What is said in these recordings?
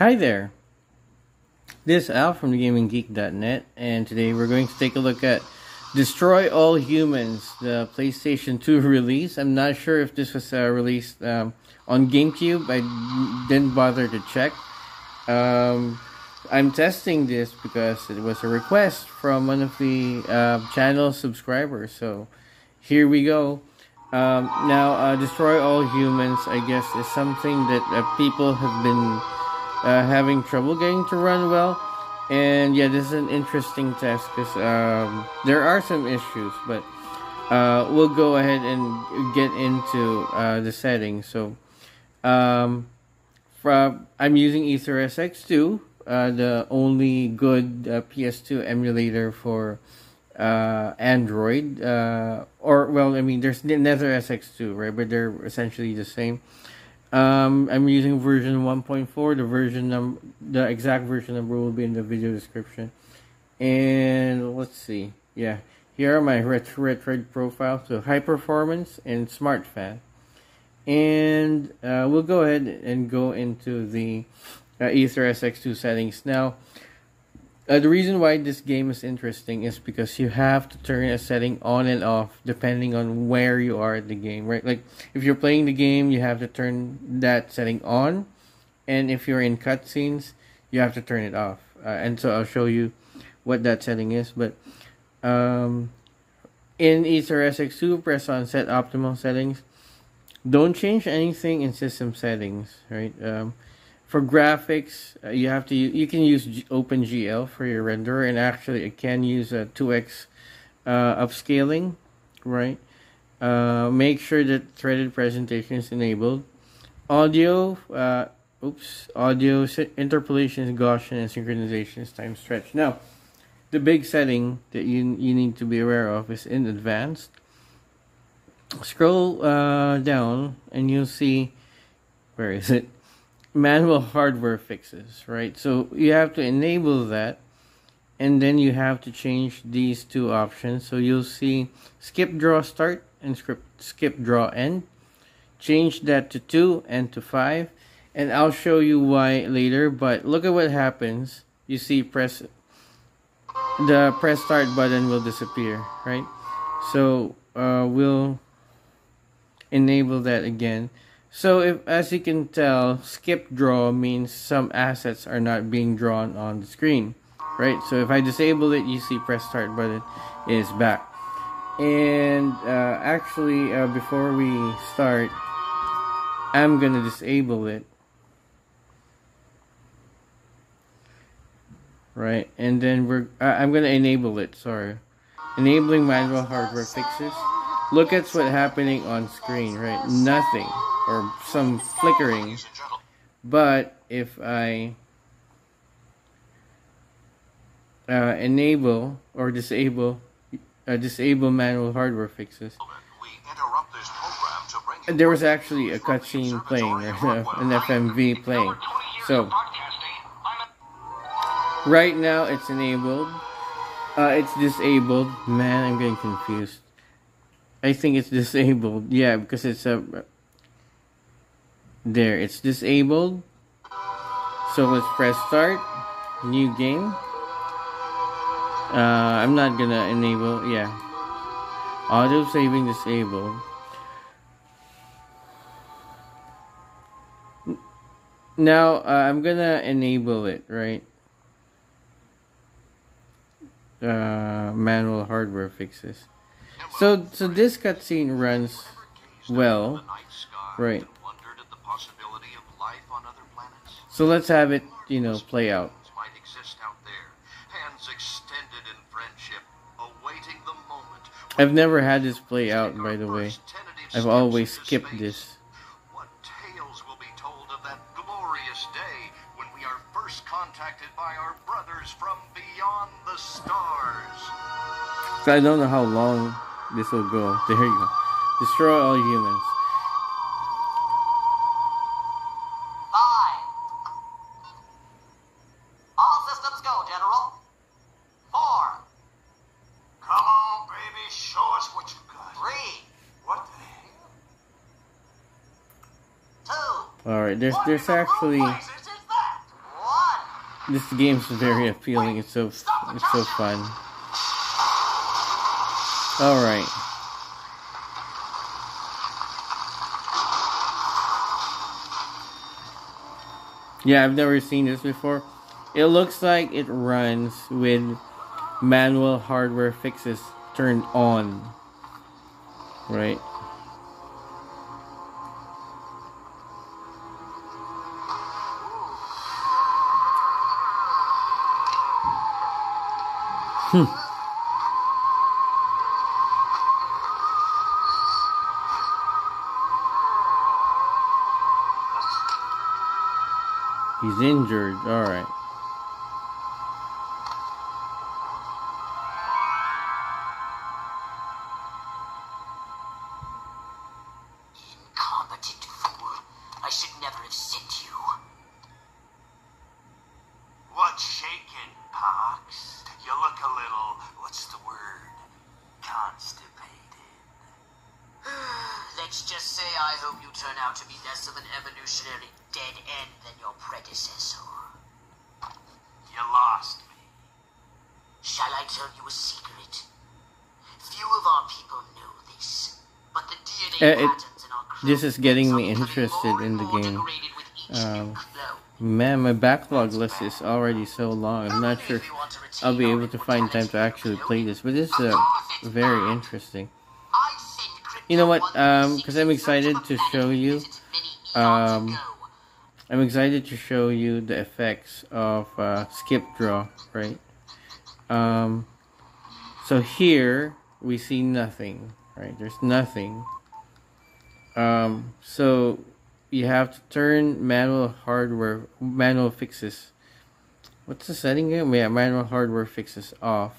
Hi there, this is Al from TheGamingGeek.net, and today we're going to take a look at Destroy All Humans, the PlayStation 2 release. I'm not sure if this was released on GameCube. I didn't bother to check. I'm testing this because it was a request from one of the channel subscribers, so here we go. Destroy All Humans, I guess, is something that people have been having trouble getting to run well, and yeah, this is an interesting test because there are some issues, but we'll go ahead and get into the settings. So I'm using AetherSX2, the only good PS2 emulator for Android, there's NetherSX2, right, but they're essentially the same. I'm using version 1.4. The exact version number will be in the video description. And let's see. Yeah, here are my Retroid profile. So high performance and smart fan. And we'll go ahead and go into the AetherSX2 settings now. The reason why this game is interesting is because you have to turn a setting on and off depending on where you are at the game, right? Like, if you're playing the game, you have to turn that setting on. And if you're in cutscenes, you have to turn it off. And so I'll show you what that setting is. But in AetherSX2, press on Set Optimal Settings. Don't change anything in system settings, right? For graphics, you can use OpenGL for your renderer, and actually it can use a 2x upscaling, right? Make sure that threaded presentation is enabled. Audio, audio interpolation, Gaussian, and synchronization is time stretch. Now, the big setting that you need to be aware of is in advanced. Scroll down, and you'll see, where is it? Manual hardware fixes, right? So you have to enable that, and then you have to change these two options. So you'll see skip draw start and skip draw end. Change that to 2 and to 5, and I'll show you why later. But look at what happens. You see, press start button will disappear, right? So we'll enable that again. So if, as you can tell, skip draw means some assets are not being drawn on the screen, right? So if I disable it, you see press start button is back. And before we start, I'm gonna disable it, right? And then I'm gonna enable it. Sorry, enabling manual hardware fixes. Look at what's happening on screen, right? Nothing. Or some flickering. But if I enable or disable manual hardware fixes, there was actually a cutscene playing, an FMV playing. So right now it's enabled. It's disabled. Man, I'm getting confused. I think it's disabled. Yeah, because it's a. There, it's disabled. So let's press start, new game. I'm not gonna enable, yeah. Auto saving disabled. Now I'm gonna enable it, right? Manual hardware fixes. So this cutscene runs well, right? So let's have it, play out. Might exist out there. Hands extended in friendship, awaiting the moment. I've never had this play out, by the way. I've always skipped this. What tales will be told of that glorious day when we are first contacted by our brothers from beyond the stars. So I don't know how long this will go. There you go. Destroy all humans. Alright, there's actually This game's very appealing. It's so fun. All right. Yeah, I've never seen this before. It looks like it runs with manual hardware fixes turned on. Right. He's injured. All right. Incompetent fool. I should never have sent you. What's shaking, Pox? You look a little, what's the word? Constipated. Let's just say I hope you turn out to be less of an evolutionary dead end than your predecessor. You lost me. Shall I tell you a secret? Few of our people know this, but the DNA patterns in our clone. This is getting me interested in the game. Man, my backlog list is already so long. I'm not sure I'll be able to find time to actually play this, but this is very interesting. You know what? Because I'm excited to show you. I'm excited to show you the effects of skip draw, right? So here we see nothing, right? There's nothing. So you have to turn manual fixes. What's the setting here? Yeah, manual hardware fixes off.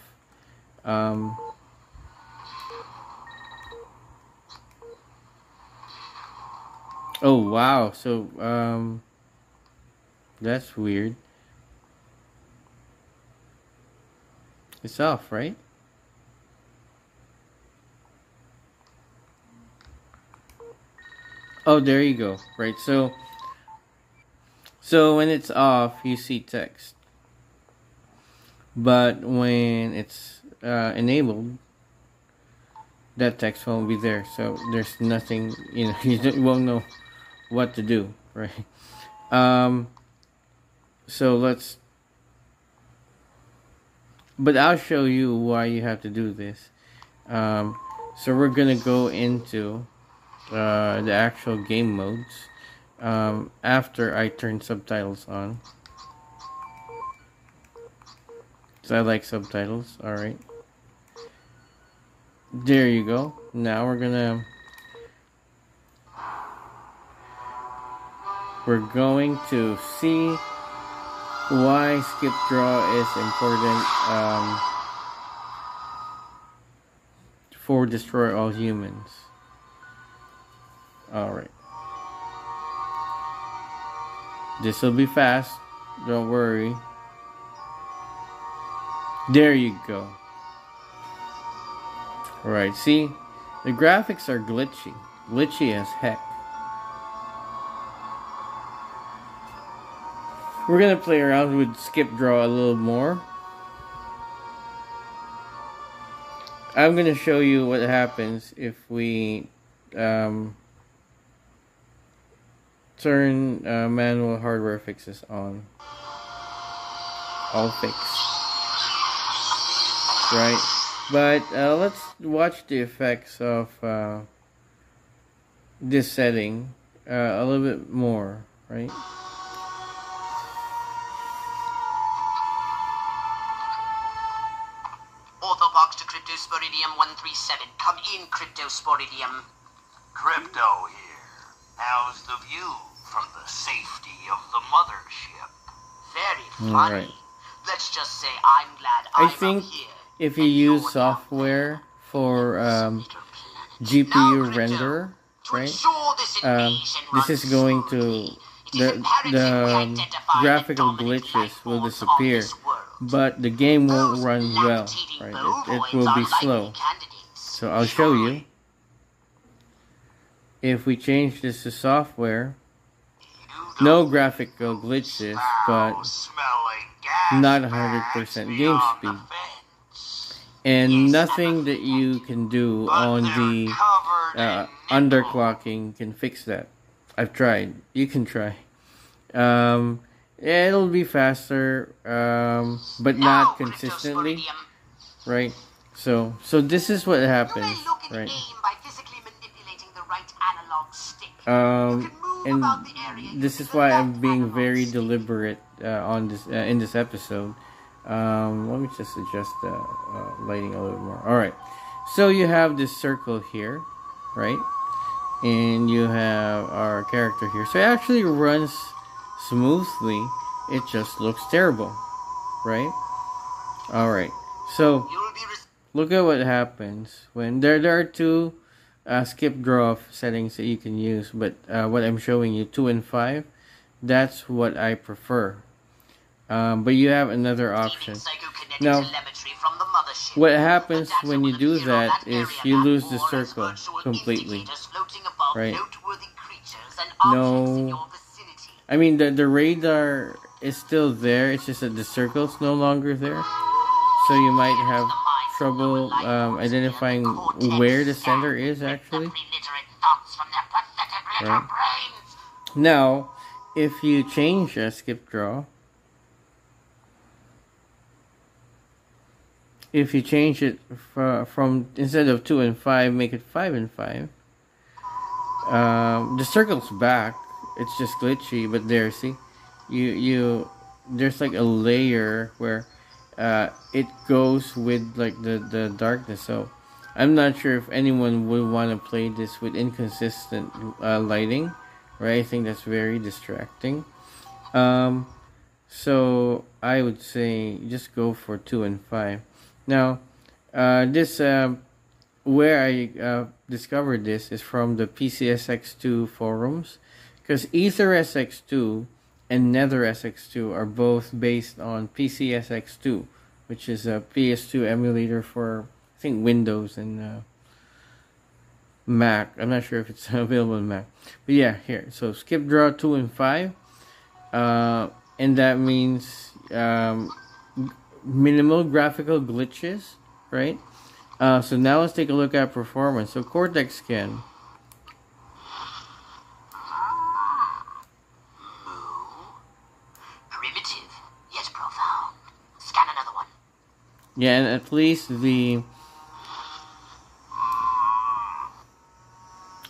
Oh wow, so that's weird. It's off, right? Oh, there you go. Right, so when it's off, you see text. But when it's enabled, that text won't be there. So there's nothing, you know, you won't know what to do, right? So let's, but I'll show you why you have to do this. So we're gonna go into the actual game modes after I turn subtitles on. So I like subtitles. All right, there you go. Now we're going to see why skip draw is important for Destroy All Humans. All right. This will be fast. Don't worry. There you go. All right. See, the graphics are glitchy. Glitchy as heck. We're gonna play around with skip draw a little more. I'm gonna show you what happens if we turn manual hardware fixes on. All fixed, right? But let's watch the effects of this setting a little bit more, right? Cryptosporidium 137. Come in, Cryptosporidium. Crypto here. How's the view from the safety of the mothership? Very funny. Right. Let's just say I'm glad I'm here. If you use software for GPU renderer, right? This is going to the graphical glitches will disappear. But the game won't run well, right? It will be slow. So I'll show you. If we change this to software, no graphical glitches, but not 100% game speed, and nothing that you can do on the underclocking can fix that. I've tried. You can try. It'll be faster, but not consistently, right? So this is what happens, right? And this is why I'm being very deliberate on this in this episode. Let me just adjust the lighting a little more. All right, so you have this circle here, right? And you have our character here. So it actually runs smoothly. It just looks terrible, right? All right. So look at what happens when there are two skip draw settings that you can use, but what I'm showing you, 2 and 5, that's what I prefer. But you have another option. Now, what happens when you do that is you lose the circle completely, right? No, I mean the radar is still there. It's just that the circle's no longer there, so you might have trouble identifying where the center is actually. Right. Now, if you change a skip draw. If you change it from instead of 2 and 5, make it 5 and 5. The circle's back. It's just glitchy, but there, see, there's like a layer where it goes with like the darkness. So I'm not sure if anyone would want to play this with inconsistent lighting, right? I think that's very distracting. So I would say just go for 2 and 5. Now, where I discovered this is from the PCSX2 forums, because AetherSX2 and NetherSX2 are both based on PCSX2, which is a PS2 emulator for, I think, Windows and Mac. I'm not sure if it's available on Mac. But yeah, here. So skip draw 2 and 5. And that means minimal graphical glitches, right? So now let's take a look at performance. So Cortex scan. Primitive, yet profound. Scan another one. Yeah, and at least the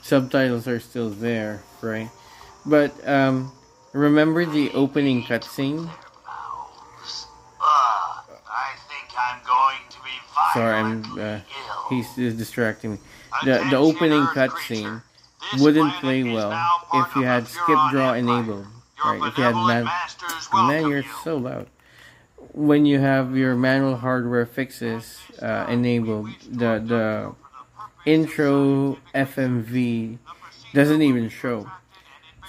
subtitles are still there, right? But remember the opening cutscene? Sorry, he's distracting me. The opening cutscene wouldn't play well if you had skip draw enabled, right? If you had man, you're so loud. When you have your manual hardware fixes enabled, the intro FMV doesn't even show.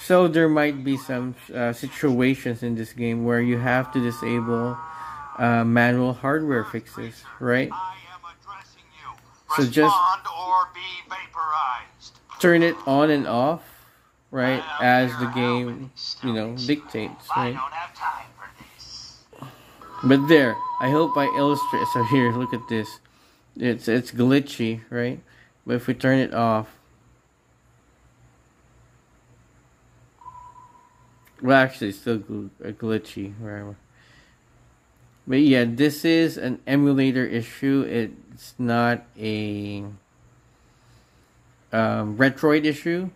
So there might be some situations in this game where you have to disable manual hardware fixes, right? So just turn it on and off, right, as the game, you know, dictates, right? But there, I hope I illustrate. So here, look at this. It's glitchy, right? But if we turn it off, well, actually, it's still glitchy, right? But yeah, this is an emulator issue. It's not a Retroid issue.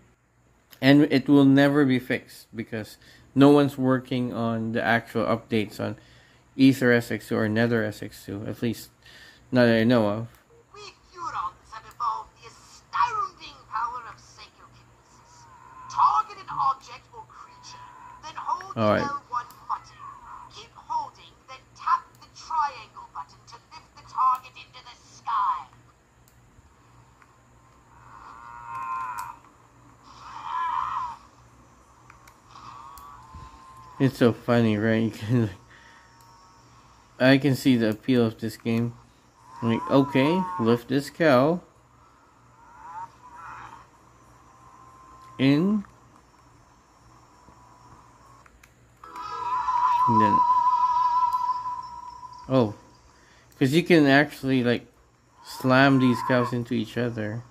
And it will never be fixed because no one's working on the actual updates on AetherSX2 or NetherSX2, at least not that I know of. Weak neurons have evolved the astounding power of psychokinesis. Target an object or creature, then hold the L1 button. Keep holding, then tap the triangle button to lift the target into the sky. It's so funny, right? I can see the appeal of this game. Like, okay, lift this cow. In. And then Oh, because you can actually like slam these cows into each other.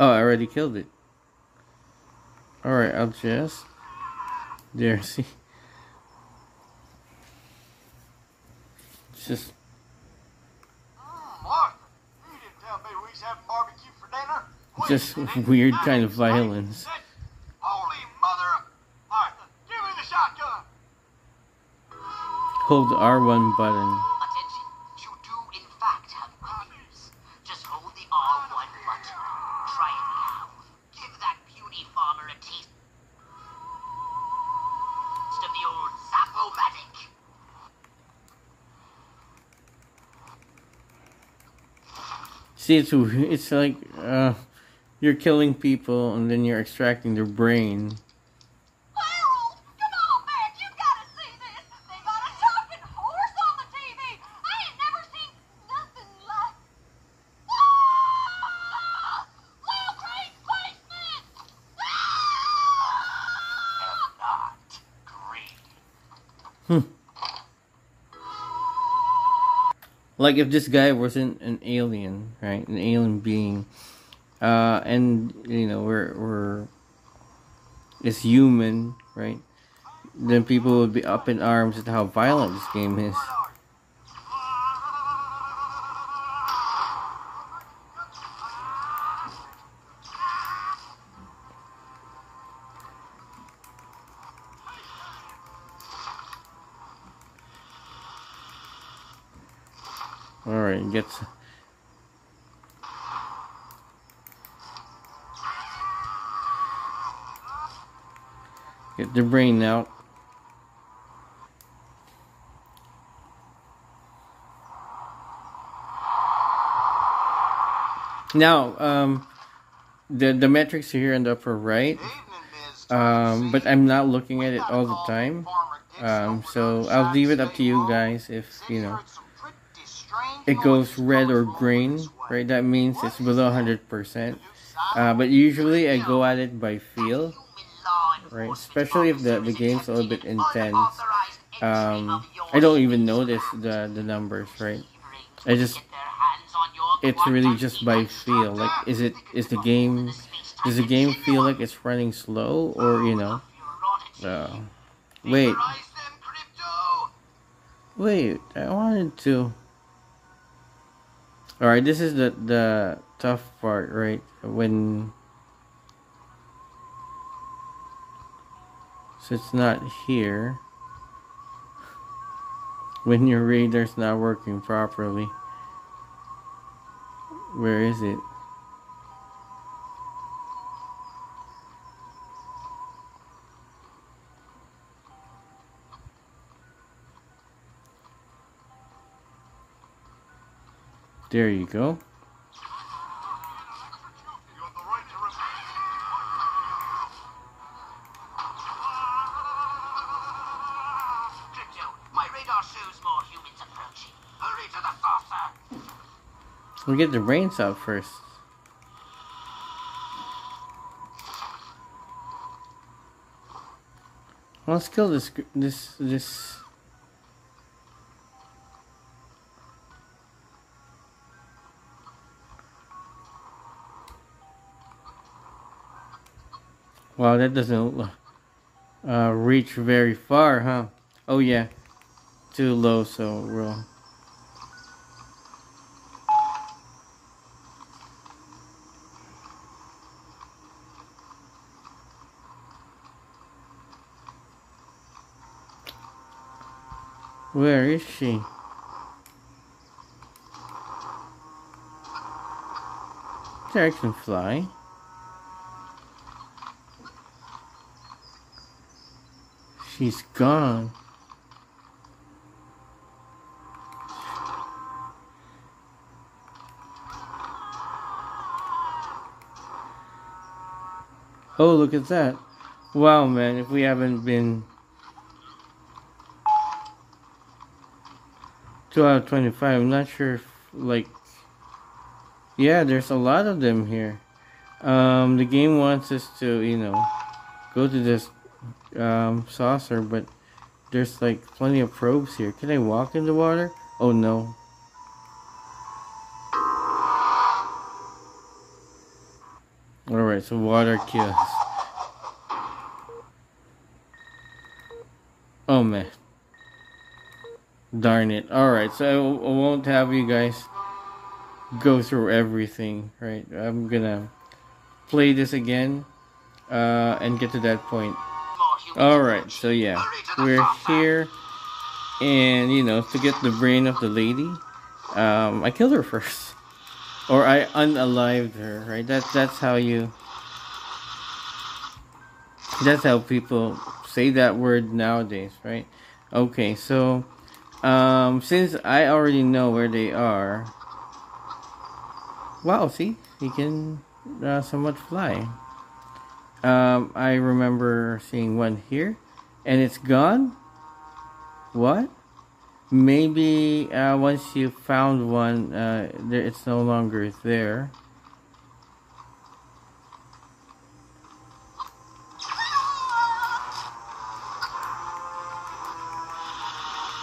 Oh, I already killed it. Alright, I'll just... there, see? It's just... Mark, you didn't tell me we was having barbecue for dinner. Just weird kind of violence. Holy mother! Alright, give me the shotgun! Hold the R1 button. Attention, you do in fact have problems. Just hold the R1 button. Try it now. Give that puny farmer a taste of the old Zapomatic. See, it's like you're killing people and then you're extracting their brain. Harold, come on, man, you gotta see this. They got a talking horse on the TV. I ain't never seen nothing like. Ah! Low grade placement. They're not green. Like if this guy wasn't an alien, right? An alien being, and you know we're it's human, right? Then people would be up in arms at how violent this game is. Alright, gets... get the brain out. Now, the metrics are here in the upper right. But I'm not looking at it all the time. So I'll leave it up to you guys if, you know, it goes red or green, right? That means it's below 100%. But usually I go at it by feel, right? Especially if the game's a little bit intense. I don't even notice the numbers, right? I just, it's really just by feel. Like, does the game feel like it's running slow, or, you know? Wait, I wanted to... Alright, this is the tough part, right? When... so it's not here. When your radar's not working properly. Where is it? There you go. My radar shows more humans approaching. Hurry to the saucer. We'll get the brains out first. Well, let's kill this. Wow, that doesn't reach very far, huh? Oh yeah, too low, so we'll... Where is she? There, I can fly. She's gone. Oh, look at that. Wow, man, if we haven't been 2 out of 25, I'm not sure if, like... yeah, there's a lot of them here. The game wants us to, you know, go to this saucer, but There's like plenty of probes here. Can I walk in the water? Oh no. Alright, so water kills. Oh man. Darn it. Alright, so I won't have you guys go through everything, right? I'm gonna play this again and get to that point. Alright, so yeah, we're here, and you know, to get the brain of the lady, I killed her first, or I unalived her, right? That's how you, that's how people say that word nowadays, right? Okay, so since I already know where they are, wow, see, he can somewhat fly. I remember seeing one here, and it's gone. What? Maybe once you found one, it's no longer there.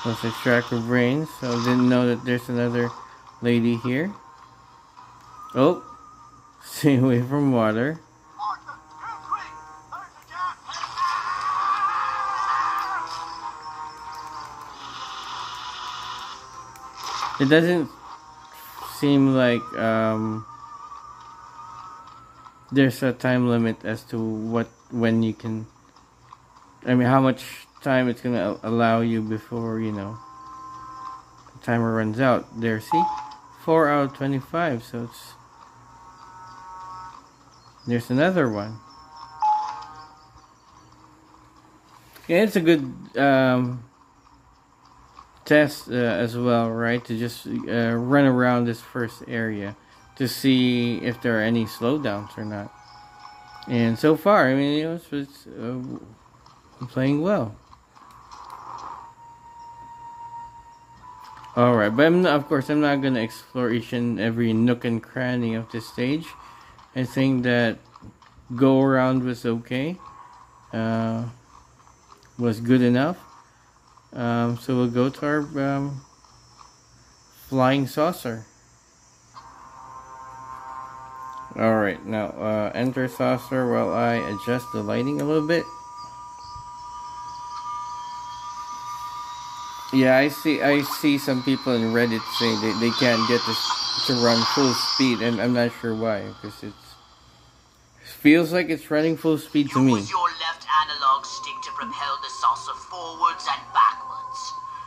Let's extract her brains. So I didn't know that there's another lady here. Oh, stay away from water. It doesn't seem like there's a time limit as to when you can, I mean, how much time it's gonna allow you before, you know, the timer runs out. There, see? 4 out of 25, so it's, there's another one. Yeah, it's a good test as well, right? To just run around this first area to see if there are any slowdowns or not. And so far, I mean, I'm playing well. All right, but I'm not, of course, I'm not gonna explore each and every nook and cranny of this stage. I think that go around was okay, was good enough. So we'll go to our flying saucer. Alright, now enter saucer while I adjust the lighting a little bit. Yeah, I see some people in Reddit say they can't get this to run full speed, and I'm not sure why, because it feels like it's running full speed to me. Propel the saucer forwards and backwards,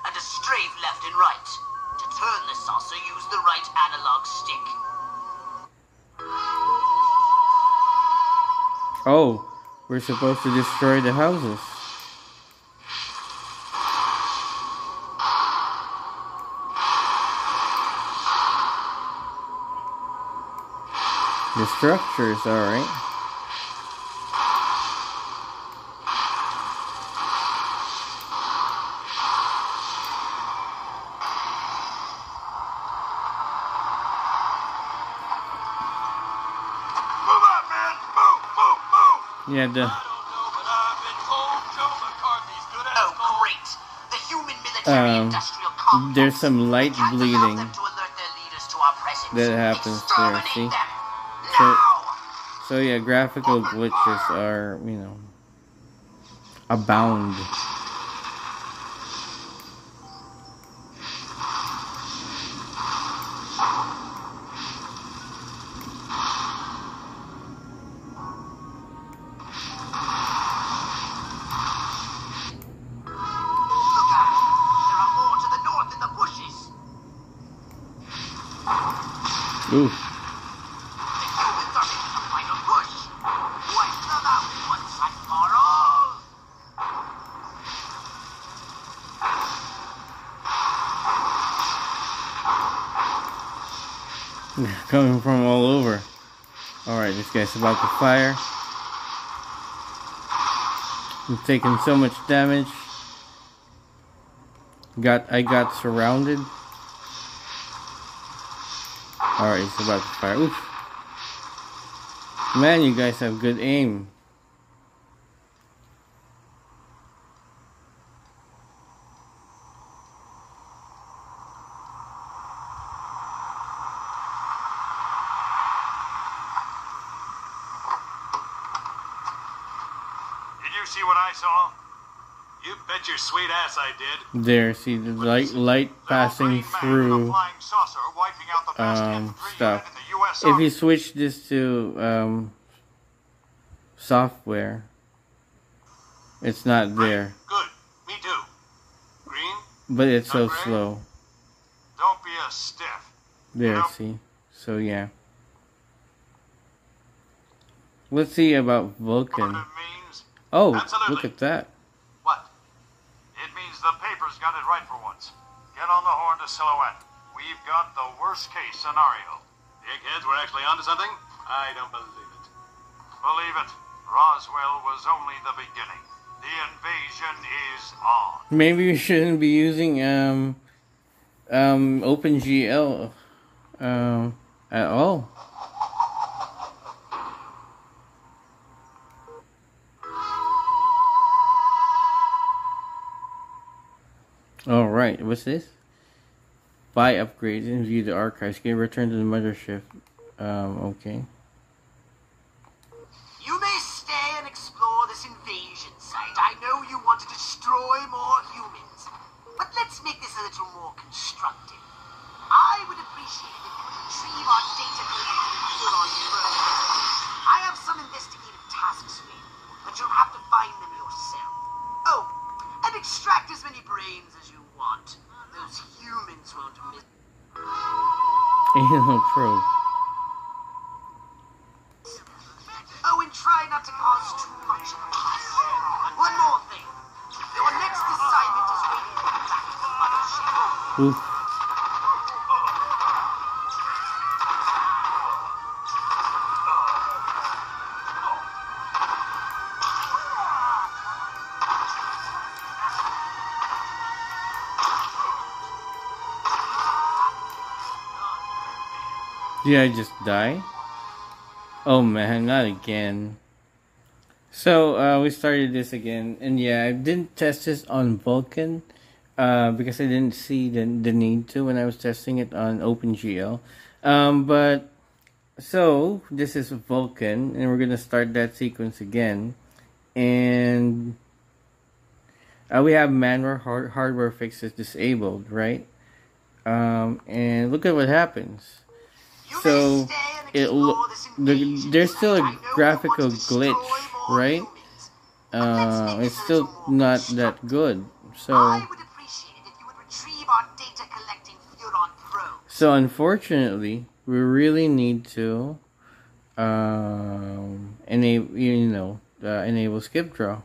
and a strafe left and right. To turn the saucer, use the right analog stick. Oh, we're supposed to destroy the houses. The structures, alright. Yeah, the... Oh, great. The human military industrial complex. There's some light bleeding that happens there, see? So yeah, graphical glitches are, you know, abound. Oof. Coming from all over. Alright, this guy's about to fire. I'm taking so much damage. I got surrounded. Alright, it's about to fire. Oof. Man, you guys have good aim. you see what I saw? You bet your sweet ass I did. There, see the light passing through stuff. If you switch this to software, it's not there. Good, me too. Green. But it's so slow. Don't be a stiff. There, see. So yeah. Let's see about Vulkan. Oh, absolutely. Look at that. What? It means the paper's got it right for once. Get on the horn to Silhouette. We've got the worst case scenario. Dickheads were actually onto something? I don't believe it. Believe it. Roswell was only the beginning. The invasion is on. Maybe you shouldn't be using OpenGL at all. Alright, what's this? Buy upgrades and view the archives. Get returned to the mothership. Okay. You may stay and explore this invasion site. I know you want to destroy more humans, but let's make this a little more constructive. I would appreciate if you could retrieve our data collected on your own. I have some investigative tasks for you, but you'll have to find them yourself. Oh, and extract as many brains as you want. Those humans won't miss. Alien probe. Oh, and try not to cause too much noise. One more thing. Your next assignment is waiting for you back at the mothership. Oof. Did I just die? Oh man, not again. So we started this again, and yeah, I didn't test this on Vulkan because I didn't see the need to when I was testing it on OpenGL. But so this is Vulkan, and we're gonna start that sequence again, and we have manual hardware fixes disabled, right? And look at what happens. So there's still a graphical glitch, right? It's still not that good. So unfortunately, we really need to enable, you know, enable skip draw.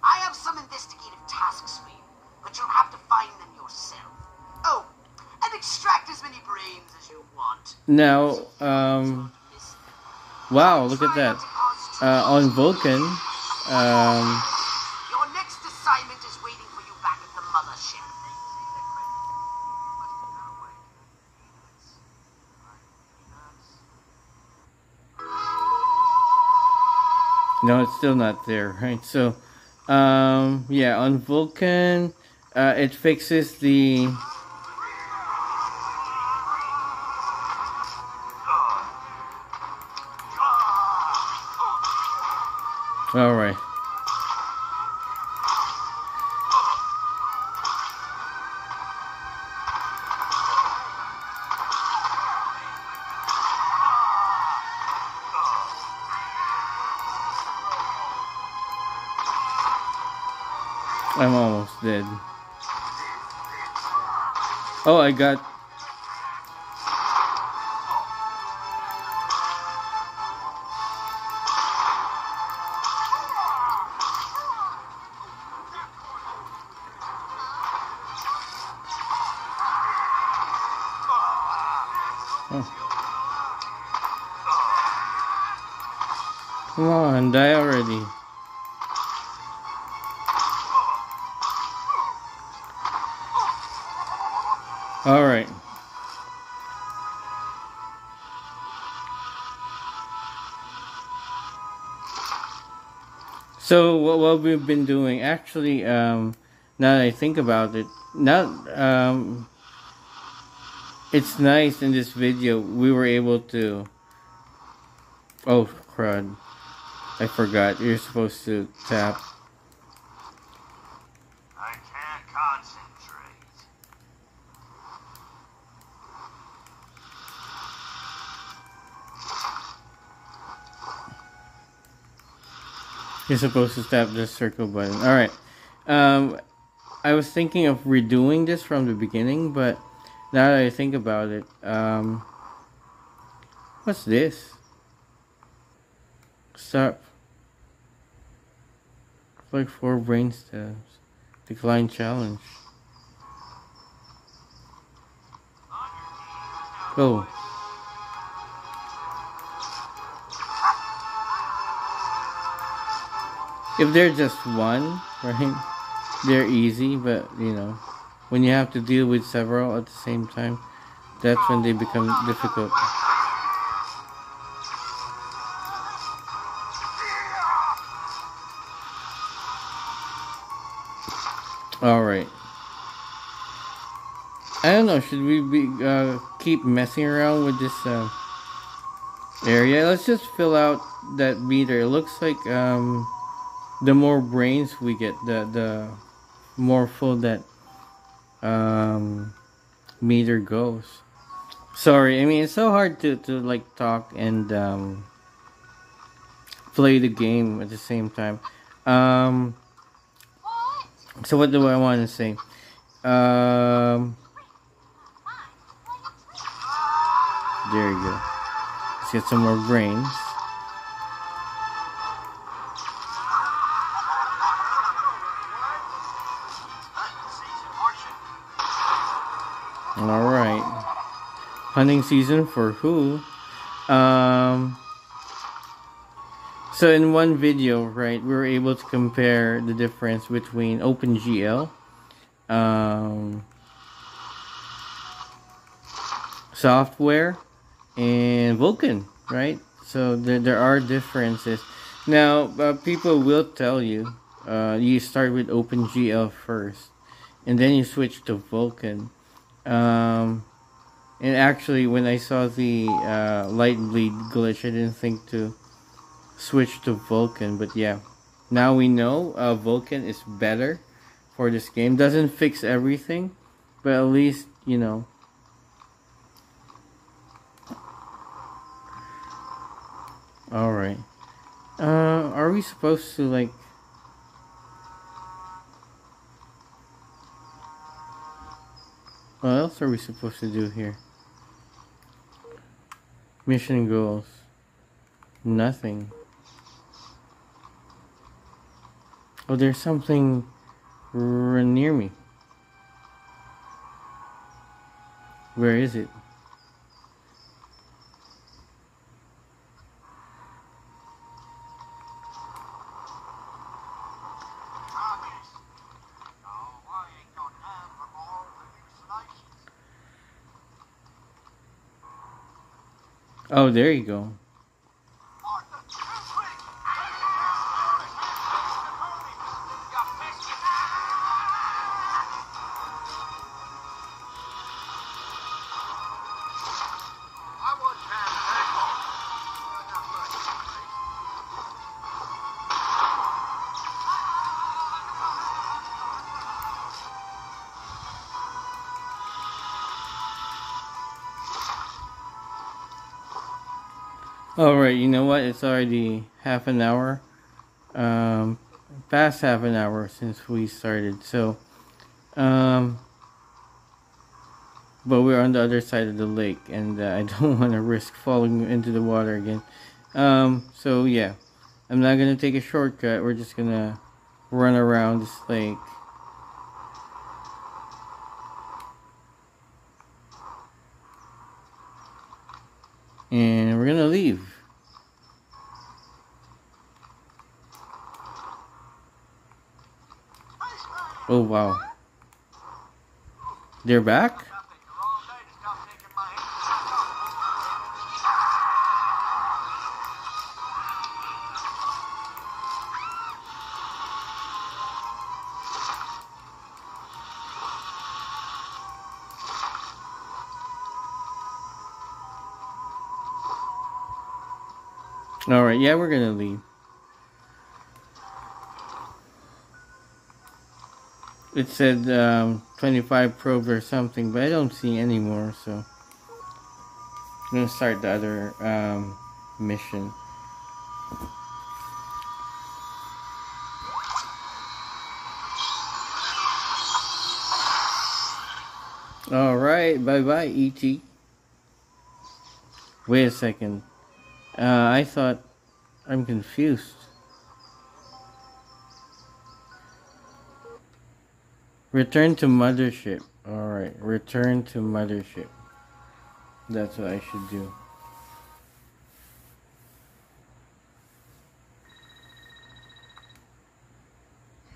I have some investigative tasks for you, but you'll have to find them yourself. Oh, and extract as many brains as you want. Now, wow, look at that. On Vulkan, your next assignment is waiting for you back at the mothership. No, it's still not there, right? So, yeah, on Vulkan, it fixes the alright. I'm almost dead. Oh, I got come on, die already. Alright. So what we've been doing, actually, now that I think about it, now it's nice in this video we were able to, oh crud. I forgot. You're supposed to tap. I can't concentrate. You're supposed to tap the circle button. All right. I was thinking of redoing this from the beginning, but now that I think about it, what's this? Stop. Like 4 brain stabs. Decline challenge. Go. If they're just one, right? They're easy, but you know, when you have to deal with several at the same time, that's when they become difficult. Alright. I don't know, should we be keep messing around with this area? Let's just fill out that meter. It looks like the more brains we get, the more full that meter goes. Sorry, I mean, it's so hard to like talk and play the game at the same time. So what do I want to say? There you go. Let's get some more brains. All right. Hunting season for who? So in one video, right, we were able to compare the difference between OpenGL, software, and Vulkan, right? So there are differences. Now, people will tell you, you start with OpenGL first, and then you switch to Vulkan. And actually, when I saw the light bleed glitch, I didn't think to switch to Vulkan, but yeah, now we know Vulkan is better for this game. Doesn't fix everything, but at least, you know, all right. Are we supposed to, like, what else are we supposed to do here? Mission goals. Nothing. Oh, there's something near me. Where is it? Oh, there you go. Alright, you know what? It's already half an hour, past half an hour since we started, so, but we're on the other side of the lake, and I don't want to risk falling into the water again. So yeah, I'm not going to take a shortcut. We're just going to run around this lake. And we're gonna leave. Oh wow. They're back? Alright, yeah, we're gonna leave. it said 25 probes or something, but I don't see any more, so I'm gonna start the other mission. Alright, bye-bye, E.T. Wait a second. I thought... I'm confused. Return to Mothership. Alright, return to Mothership. That's what I should do.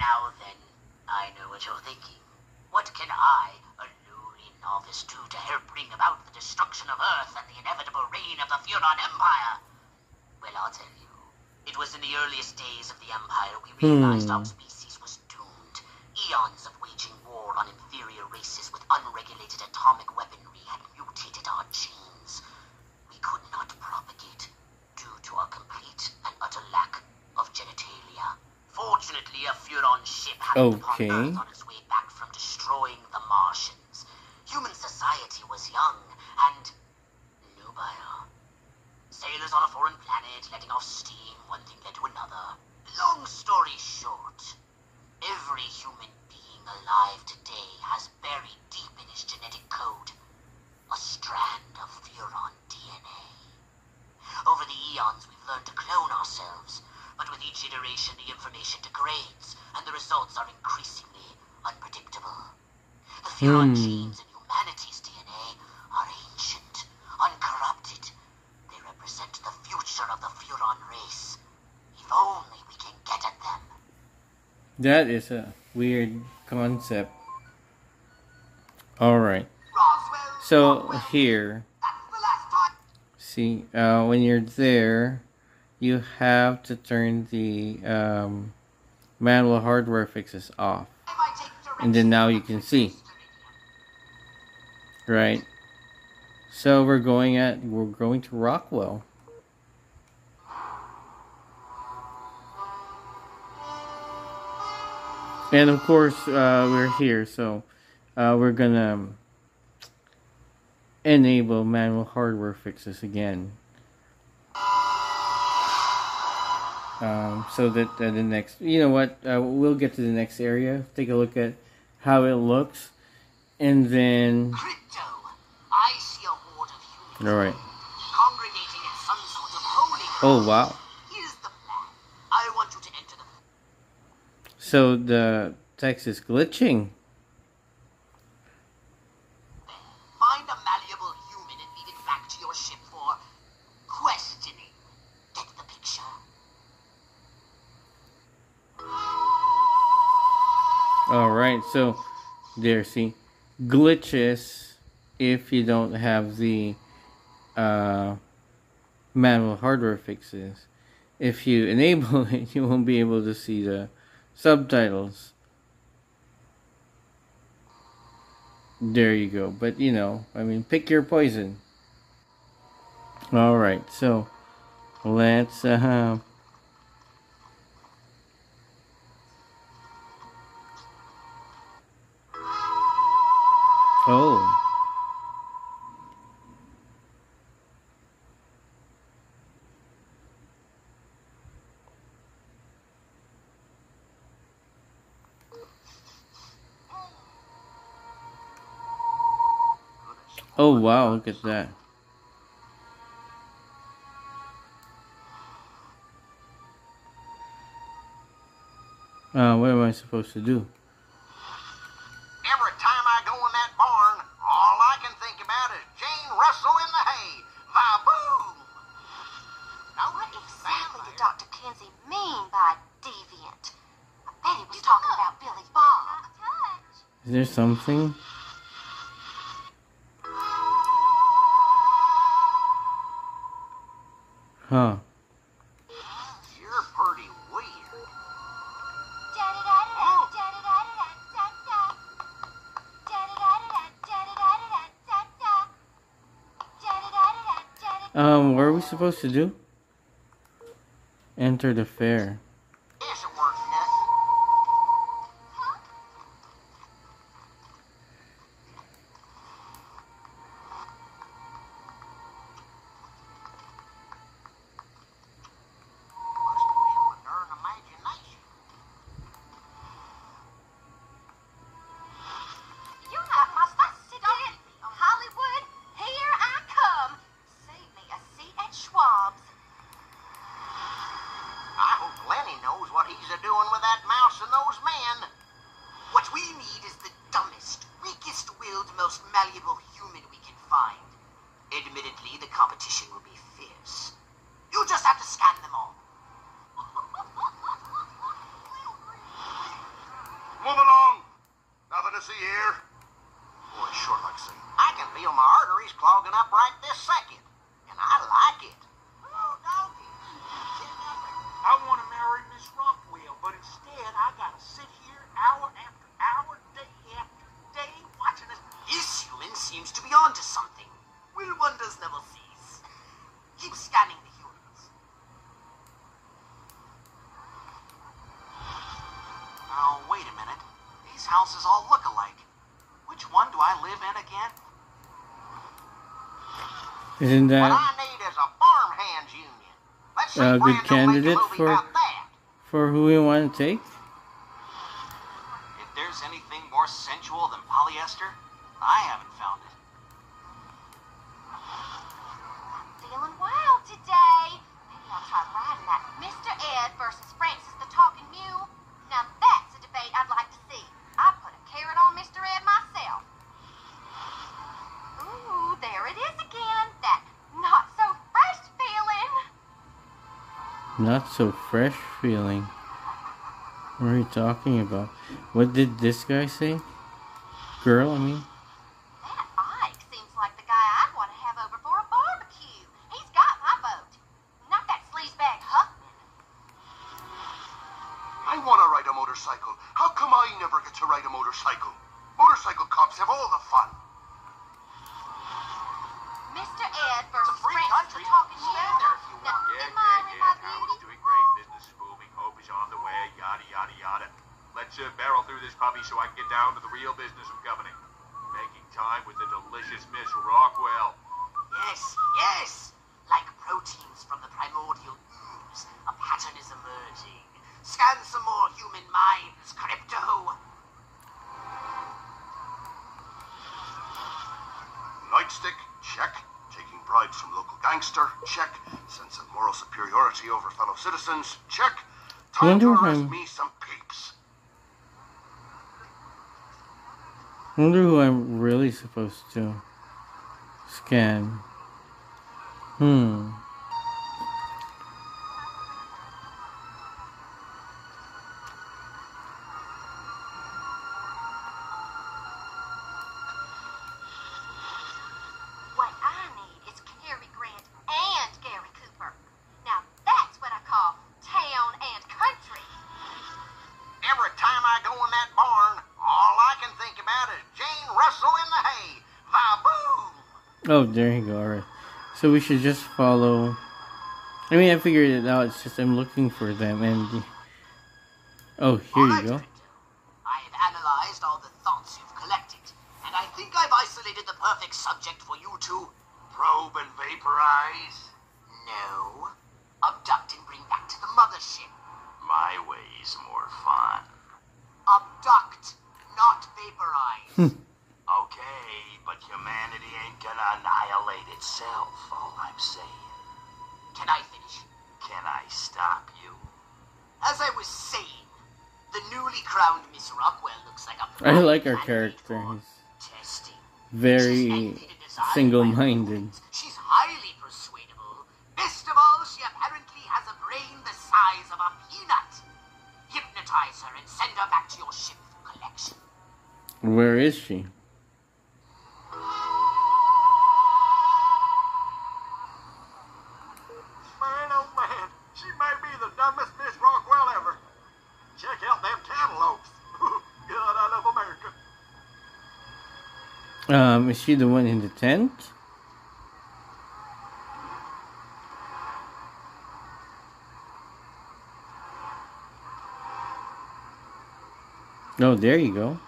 Now then, I know what you're thinking. What can I... Novice 2 to help bring about the destruction of Earth and the inevitable reign of the Furon Empire? Well, I'll tell you. It was in the earliest days of the Empire we realized our species was doomed. Eons of waging war on inferior races with unregulated atomic weaponry had mutated our genes. We could not propagate due to our complete and utter lack of genitalia. Fortunately, a Furon ship happened upon Earth on its way back from destroying the Martians. Human society was young and nubile. Sailors on a foreign planet letting off steam, one thing led to another. Long story short, every human being alive today has buried deep in his genetic code a strand of Furon DNA. Over the eons, we've learned to clone ourselves, but with each iteration, the information degrades, and the results are increasingly unpredictable. The Furon genes and humanity's DNA are ancient, uncorrupted. They represent the future of the Furon race. If only we can get at them. That is a weird concept. Alright. So, here. See, when you're there, you have to turn the manual hardware fixes off. And then now you can see. Right. So we're going to Rockwell. And of course we're here, so we're gonna enable manual hardware fixes again. So that the next, you know what, we'll get to the next area, take a look at how it looks, and then Crypto, I see a ward of humans. All right. Congregating at some sort of holy. Oh wow. Here's the plan. I want you to enter the. So the text is glitching. Find a malleable human and lead it back to your ship for questioning. Get the picture. Alright, so there, see, glitches if you don't have the manual hardware fixes. If you enable it, you won't be able to see the subtitles. There you go, but you know, I mean, pick your poison. Alright, so let's oh. Oh wow, look at that. What am I supposed to do? Is there something? Huh. You're pretty weird. What are we supposed to do? Enter the fair. most malleable human we can find. Admittedly, the competition will be fierce. You just have to scan them all. Move along. Nothing to see here. Boy, it sure likes it. I can feel my arteries clogging up right this second, and I like it. Oh, doggy. I want to marry Miss Rockwell, but instead I gotta sit here hour after hour, day after day, watching this. This human seems to be onto something. Will wonders never cease. Keep scanning the humans. Now, wait a minute. These houses all look alike. Which one do I live in again? Isn't that what I need is a farmhand union. Let's see a good candidate for who we want to take? If there's anything more sensual than polyester, I haven't found it. Feeling wild today. Maybe I'll try riding that Mr. Ed versus Francis the Talking Mule. Now that's a debate I'd like to see. I put a carrot on Mr. Ed myself. Ooh, there it is again. That not so fresh feeling. Not so fresh feeling. What are you talking about? What did this guy say? Girl, I mean. I wonder who I'm really supposed to scan. Oh, there you go, alright. So we should just follow... I mean, I figured it out, it's just I'm looking for them, and... Oh, here you go. I have analyzed all the thoughts you've collected, and I think I've isolated the perfect subject for you to... probe and vaporize? No. Abduct and bring back to the mothership. My way's more fun. Abduct, not vaporize. Okay, but humanity ain't gonna annihilate itself, all I'm saying. Can I finish? Can I stop you? As I was saying, the newly crowned Miss Rockwell looks like a... I like her character. He's very single-minded. She's highly persuadable. Best of all, she apparently has a brain the size of a peanut. Hypnotize her and send her back to your ship for collection. Where is she? Is she the one in the tent? Oh, there you go.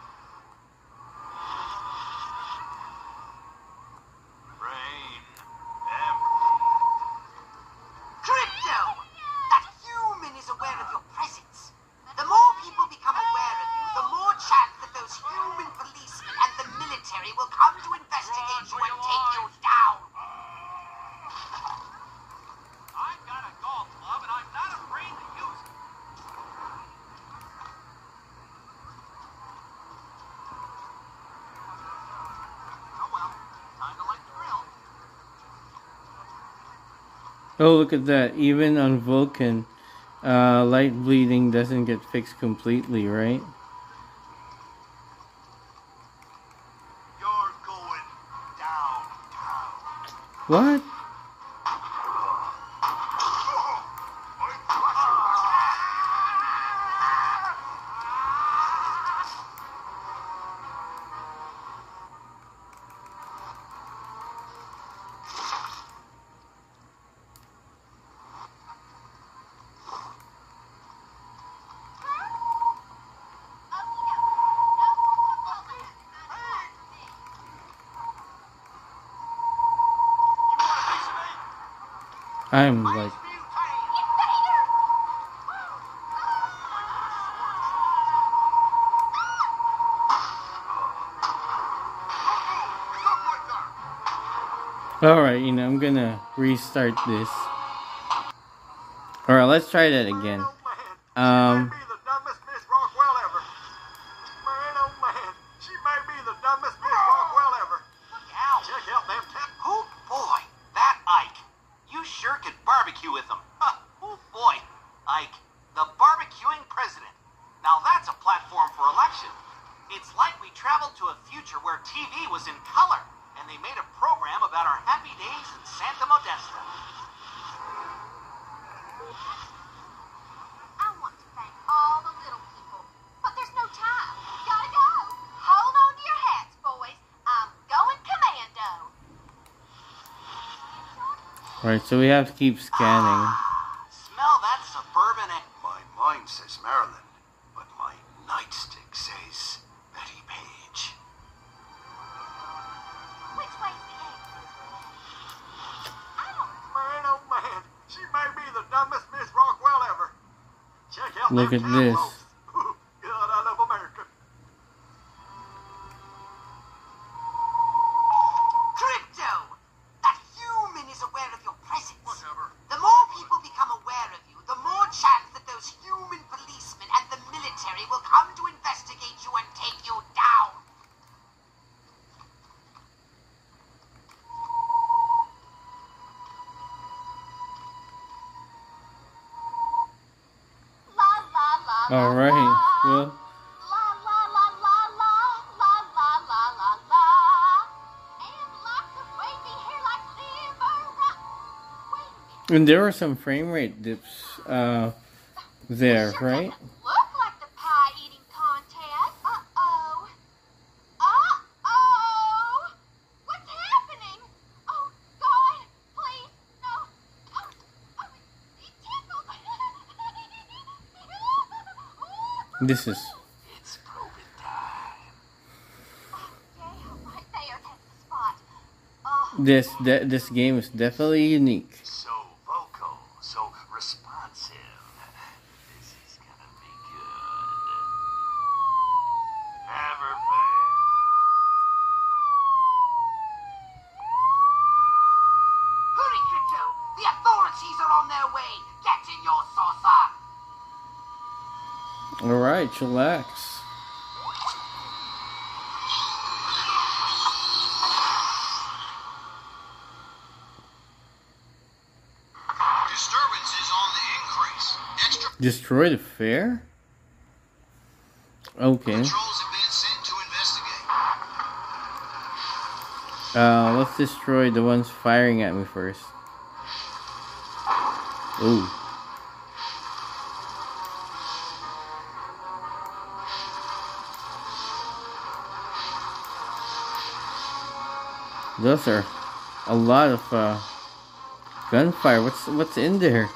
Oh, look at that. Even on Vulkan, light bleeding doesn't get fixed completely, right? You're going downtown. What? I'm like... Alright, you know, I'm gonna restart this. Alright, let's try that again. Alright, so we have to keep scanning. Smell that suburban air. My mind says Maryland, but my nightstick says Betty Page. Which way is the exit? Man, oh man, she may be the dumbest Miss Rockwell ever. Check out look at this. All right, well, and there were some frame rate dips there, right? This is... It's probing time. Oh, yeah, right there, that's the spot. Oh. This game is definitely unique. So vocal, so responsive. This is gonna be good. Never fail. Hurry, Crypto! The authorities are on their way! Get in your saucer! Alright, chillax. Disturbances on the increase. Extra destroy the fair? Okay. Patrols have been sent to investigate. Let's destroy the ones firing at me first. Ooh. Those are a lot of gunfire. What's in there?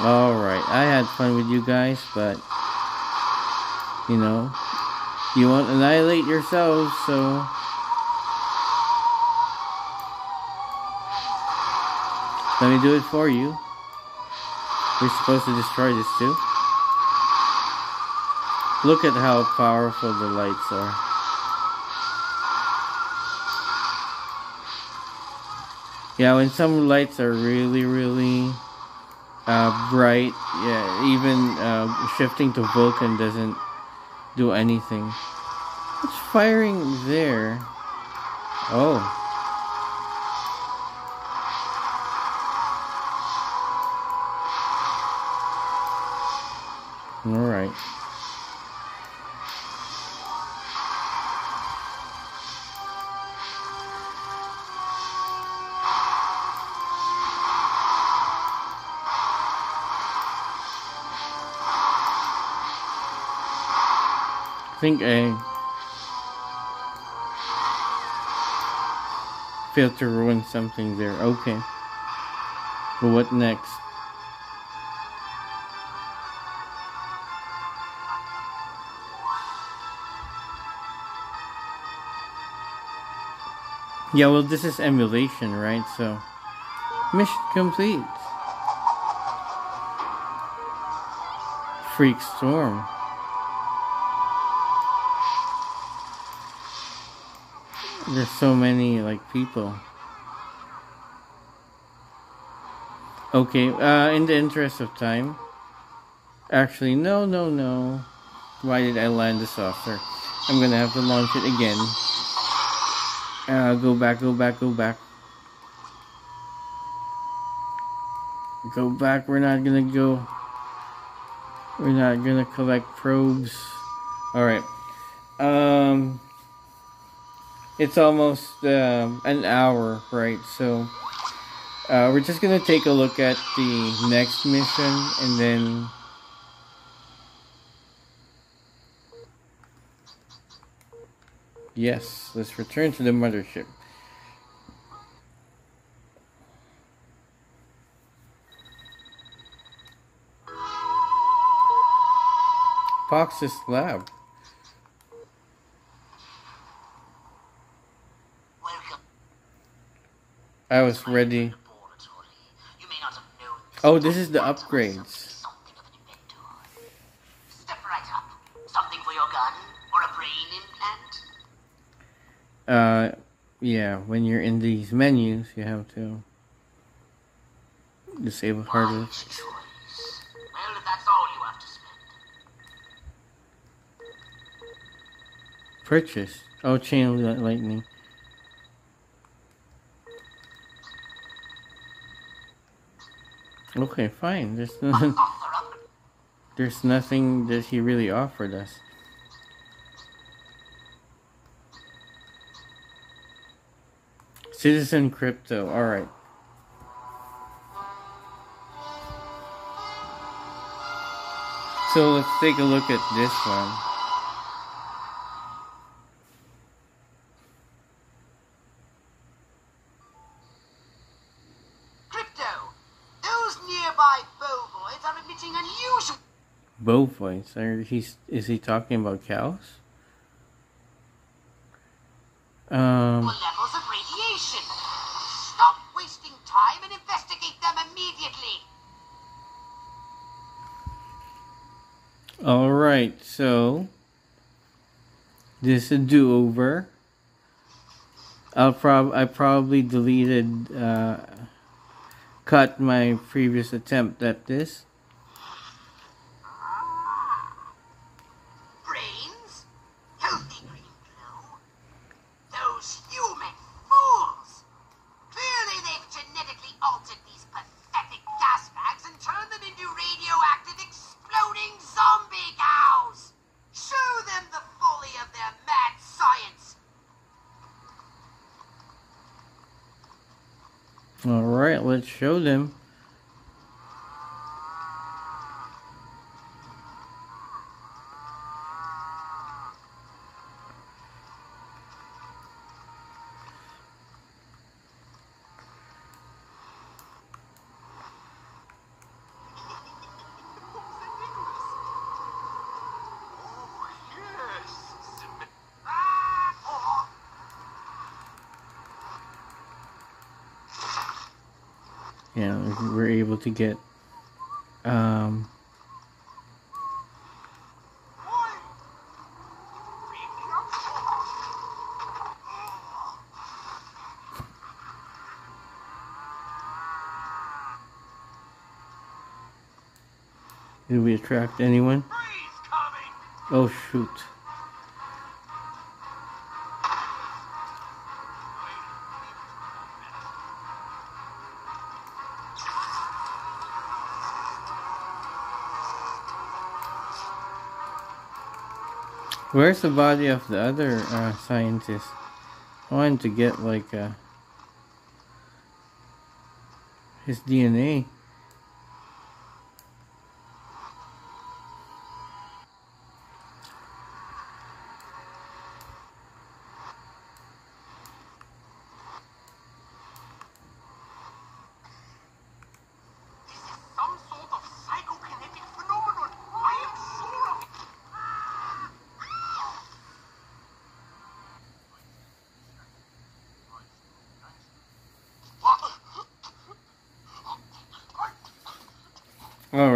Alright, I had fun with you guys, but you know, you won't annihilate yourselves, so let me do it for you. We're supposed to destroy this too. Look at how powerful the lights are. Yeah, when some lights are really bright, yeah, even shifting to Vulkan doesn't do anything. What's firing there? Oh. Alright. I think a filter ruined something there. Okay. But what next? Yeah, well, this is emulation, right? So, mission complete. Freak storm. There's so many, like, people. Okay, in the interest of time. Actually, no. Why did I land the software? I'm gonna have to launch it again. Go back. Go back, we're not gonna go. We're not gonna collect probes. Alright. It's almost an hour, right? So we're just gonna take a look at the next mission, and then yes, let's return to the mothership. Fox's lab. I was ready. Oh, this is the upgrades. Step right up. Something for your gun or a brain implant? Yeah, when you're in these menus, you have to disable hardware. Well, if that's all you have to spend. Purchase. Oh, chain lightning. Okay, fine. There's nothing that he really offered us. Citizen Crypto, alright. So let's take a look at this one. Bovoids? Is he talking about cows? Levels of radiation. Stop wasting time and investigate them immediately. All right, so this is a do-over. I probably deleted, cut my previous attempt at this. Show them. We're able to get did we attract anyone? Oh shoot. Where's the body of the other scientist? I wanted to get like his DNA.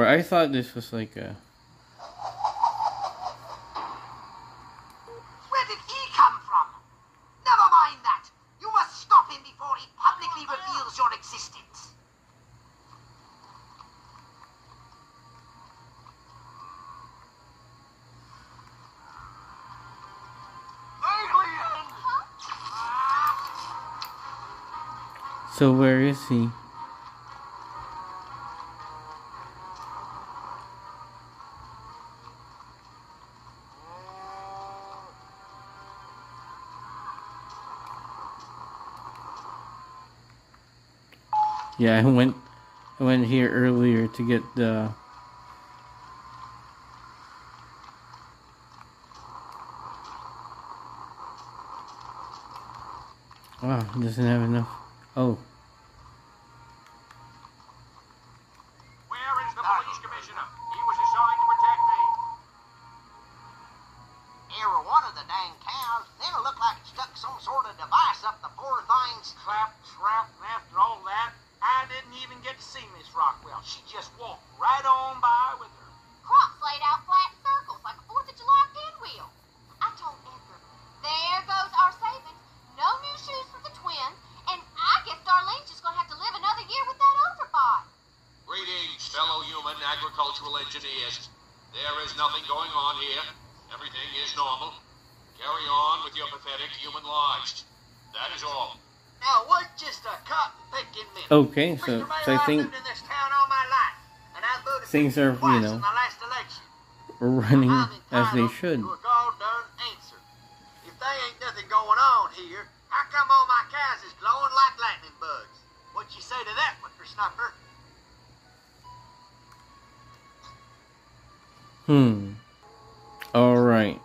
I thought this was like a... Where did he come from? Never mind that. You must stop him before he publicly reveals your existence. Alien! Huh? So where is he? Yeah, I went here earlier to get the wow, it doesn't have enough. Oh. Where is the police commissioner? He was assigned to protect me. Every one of the dang cows, they look like it stuck some sort of device up the poor things. Clap, trap, after all that. I didn't even get to see Miss Rockwell. She just walked right on by with her. Crops laid out flat in circles like a 4th of July pinwheel. I told Edgar, there goes our savings. No new shoes for the twins. And I guess Darlene's just going to have to live another year with that overbite. Greetings, fellow human agricultural engineers. There is nothing going on here. Everything is normal. Carry on with your pathetic human lives. That is all. Now, what just a cotton picking minute? Okay, so I think in this town all my life, and I voted things are, you know, running as they should. If there ain't nothing going on here, how come all my cows is glowing like lightning bugs? What you say to that, Mr. Snuffer? All right.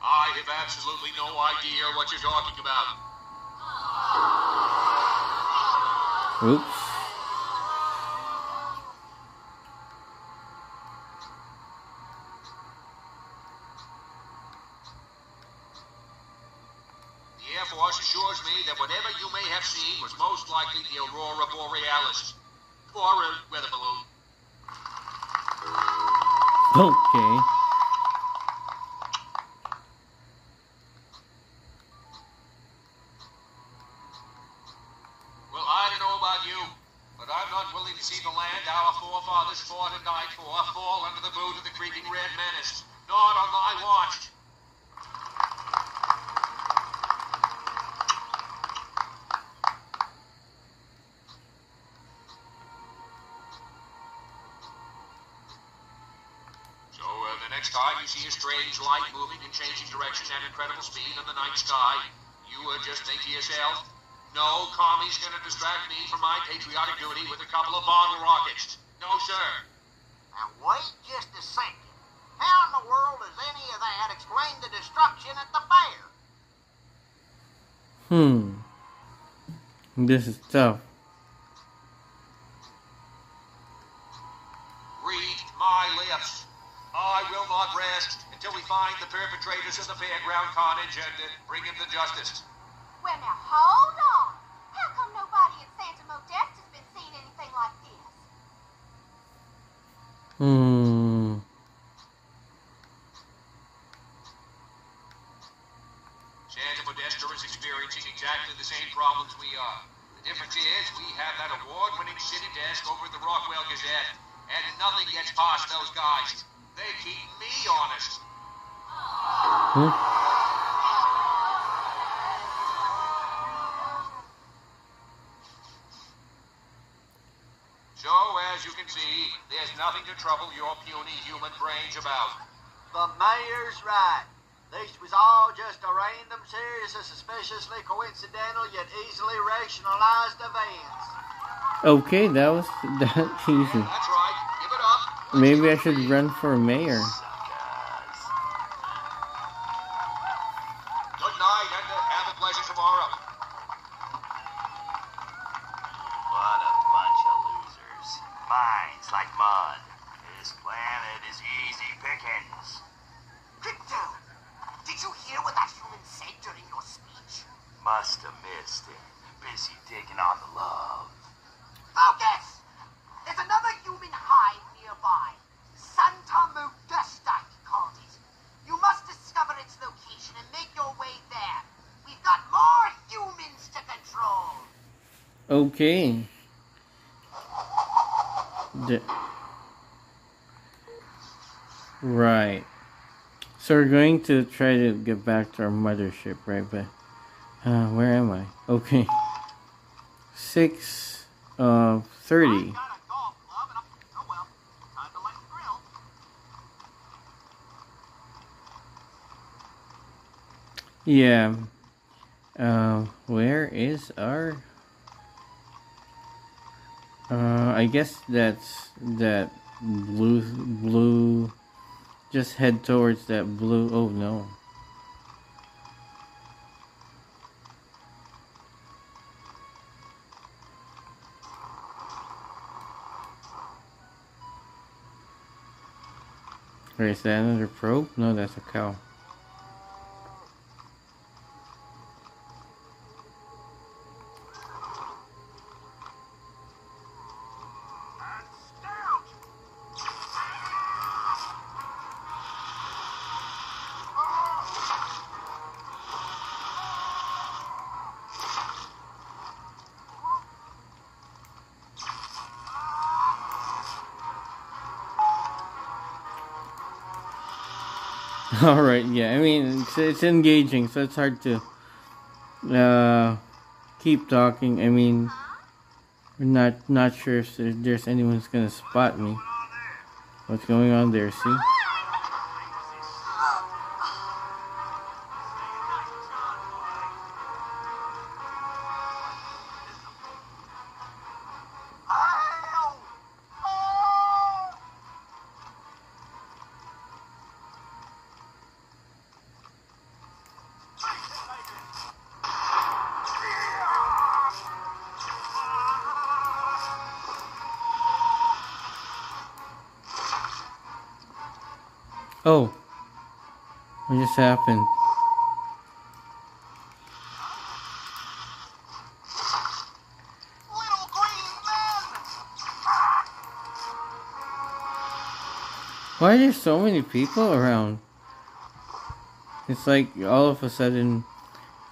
I have absolutely no idea what you're talking about. Oops. The Air Force assures me that whatever you may have seen was most likely the Aurora Borealis. Or a weather balloon. Okay. Light moving and changing direction at incredible speed in the night sky. You would just think to yourself, no commie's gonna distract me from my patriotic duty with a couple of bottle rockets. No, sir. Now wait just a second. How in the world does any of that explain the destruction at the fair? This is tough. Read my lips. I will not rest until we find the perpetrators of the fairground carnage and bring him to justice. Well, now, hold on. How come nobody in Santa Modesta has been seeing anything like this? Santa Modesta is experiencing exactly the same problems we are. The difference is we have that award-winning city desk over at the Rockwell Gazette, and nothing gets past those guys. They keep me honest. So, as you can see, there's nothing to trouble your puny human brains about. the mayor's right. This was all just a random series of suspiciously coincidental yet easily rationalized events. Okay, that was that easy. That's right. Give it up. Maybe I should run for mayor. Good night, and have a pleasure tomorrow. What a bunch of losers. Minds like mud. This planet is easy pickings. Crypto! Did you hear what that human said during your speech? Must have missed it. Busy digging on the love. Focus! There's another human hive nearby. Santa Modesta, he called it. You must discover its location and make your way there. We've got more humans to control. Okay. Right. So we're going to try to get back to our mothership, right? But where am I? Okay, 6:30. Yeah. Where is our? I guess that's that blue. Just head towards that blue. Oh no. Wait, is that another probe? No, that's a cow. Alright, yeah, I mean, it's engaging, so it's hard to keep talking. I mean, we're not sure if there's anyone who's gonna spot me. What's going on there, see? Oh, what just happened? Little green men. Why are there so many people around? It's like all of a sudden,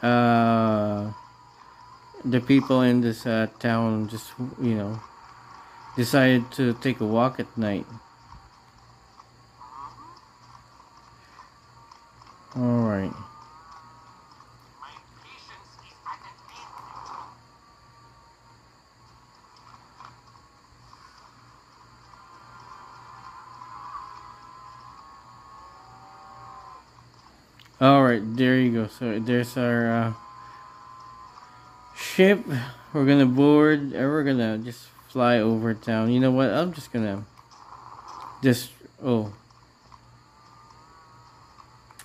the people in this town just, you know, decided to take a walk at night. Alright. Alright, there you go. So there's our ship. We're gonna board, and we're gonna just fly over town. You know what? I'm just gonna oh.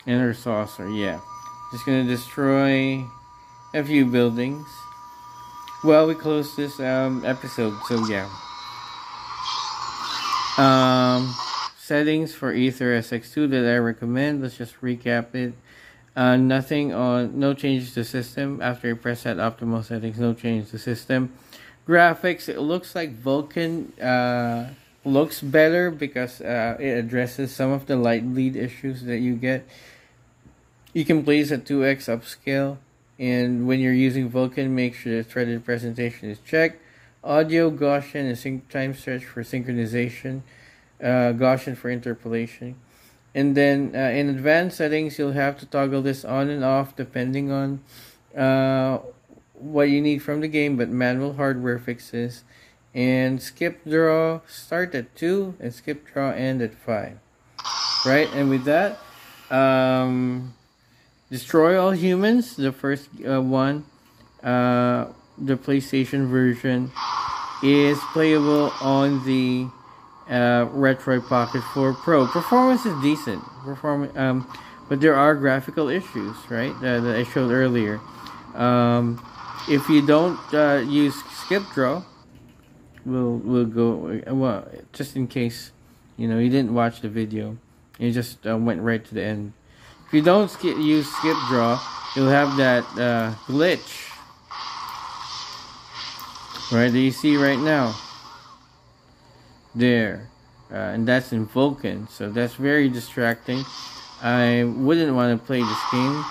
Inner saucer, yeah. Just gonna destroy a few buildings. Well, we close this episode, so yeah. Settings for AetherSX2 that I recommend. Let's just recap it. No changes to system. After you press that optimal settings, no change to system. Graphics, it looks like Vulkan looks better because it addresses some of the light bleed issues that you get. You can place at 2x upscale, and when you're using Vulkan, make sure the threaded presentation is checked. Audio, Gaussian, and time stretch for synchronization, Gaussian for interpolation. And then in advanced settings, you'll have to toggle this on and off depending on what you need from the game, but manual hardware fixes. And skip draw start at 2 and skip draw end at 5. right? And with that, Destroy All Humans, the first one, the PlayStation version, is playable on the Retroid Pocket 4 Pro. Performance is decent, but there are graphical issues, right, that I showed earlier. If you don't use skip draw, we'll go, well, just in case, you know, you didn't watch the video, you just went right to the end. If you don't use skip draw, you'll have that glitch, right, that you see right now. There. And that's in Vulkan, so that's very distracting. I wouldn't want to play this game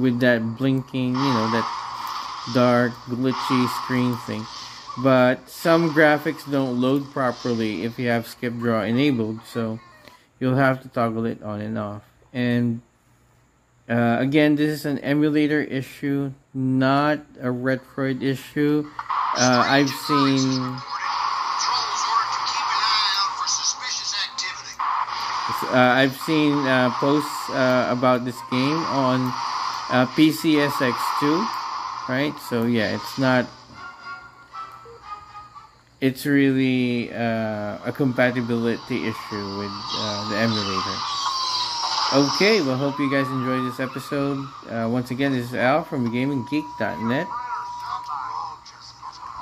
with that blinking, you know, that dark, glitchy screen thing. But some graphics don't load properly if you have skip draw enabled, so you'll have to toggle it on and off. And again, this is an emulator issue, not a Retroid issue. I've seen posts about this game on PCSX2, right? So yeah, it's not, it's really a compatibility issue with the emulator. Okay, well, hope you guys enjoyed this episode. Once again, this is Al from TheGamingGeek.net.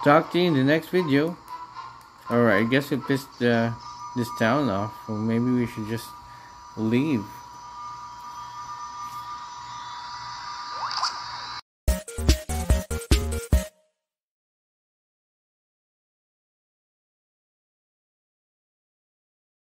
Talk to you in the next video. Alright, I guess we pissed this town off, or maybe we should just leave.